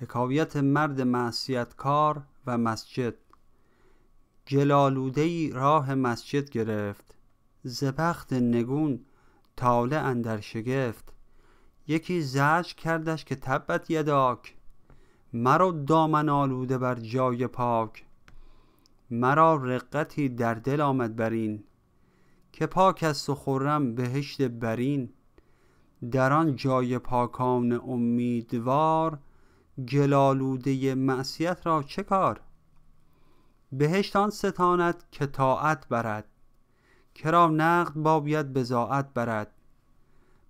حکایت مرد معصیتکار و مسجد. گلالوده‌ای راه مسجد گرفت، ز بخت نگون طالع اندر شگفت. یکی زجر کردش که تبت یداک، مرا دامن آلوده بر جای پاک. مرا رقتی در دل آمد برین، که پاک است و خرم بهشت برین. در آن جای پاکان امیدوار، گلالوده معصیت را چه کار؟ بهشت آن ستاند که طاعت برد، کرا نقد باید بضاعت برد.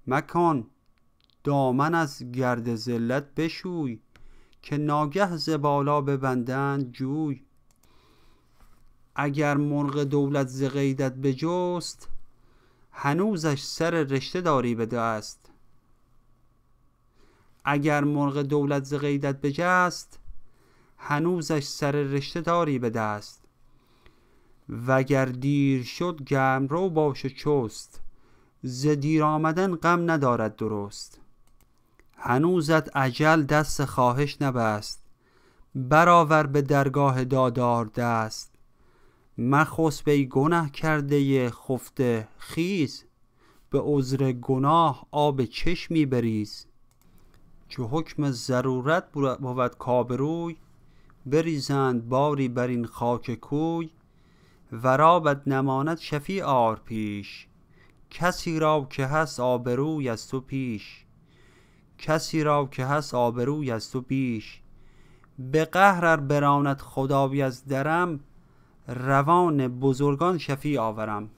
مکن دامن از گرد ذلت بشوی، که ناگه ز بالا ببندند جوی. اگر مرغ دولت ز قیدت بجست، هنوزش سر رشته داری به دست. اگر مرغ دولت ز قیدت بجست، هنوزش سر رشته داری به دست. وگر دیر شد گرم رو باش و چست، ز دیر آمدن غم ندارد درست. هنوزت اجل دست خواهش نبست، برآور به درگاه دادار دست. مخسب ای گنه کرده خفته، خیز به عذر گناه آب چشمی بریز. چو حکم ضرورت بود کابروی، بریزند باری بر این خاک کوی. ورابت نماند شفیع آر پیش، کسی را که هست آبروی از تو پیش. کسی را که هست آبروی از تو پیش. به قهر ار براند خدای از درم، روان بزرگان شفیع آورم.